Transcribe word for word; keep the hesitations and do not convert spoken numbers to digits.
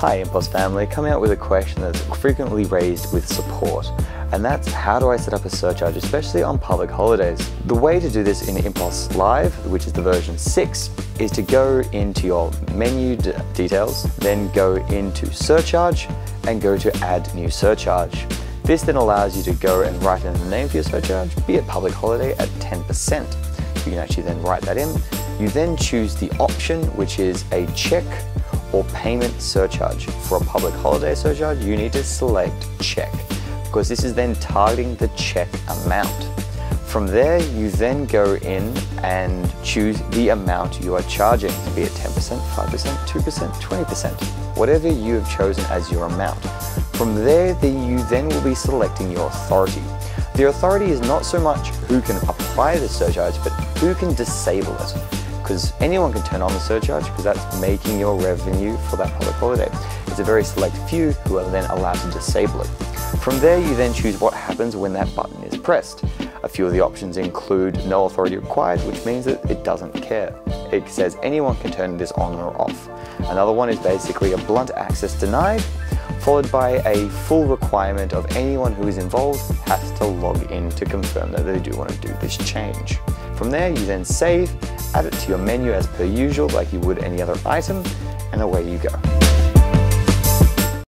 Hi Impos family, coming out with a question that's frequently raised with support, and that's how do I set up a surcharge, especially on public holidays? The way to do this in Impos Live, which is the version six, is to go into your menu d details, then go into surcharge, and go to add new surcharge. This then allows you to go and write in the name for your surcharge, be it public holiday at ten percent. You can actually then write that in. You then choose the option, which is a check or payment surcharge. For a public holiday surcharge, you need to select check, because this is then targeting the check amount. From there, you then go in and choose the amount you are charging, be it ten percent, five percent, two percent, twenty percent, whatever you have chosen as your amount. From there, the, you then will be selecting your authority. The authority is not so much who can apply the surcharge, but who can disable it, because anyone can turn on the surcharge, because that's making your revenue for that public holiday. It's a very select few who are then allowed to disable it. From there, you then choose what happens when that button is pressed. A few of the options include no authority required, which means that it doesn't care. It says anyone can turn this on or off. Another one is basically a blunt access denied, followed by a full requirement of anyone who is involved has to log in to confirm that they do want to do this change. From there, you then save, add it to your menu as per usual, like you would any other item, and away you go.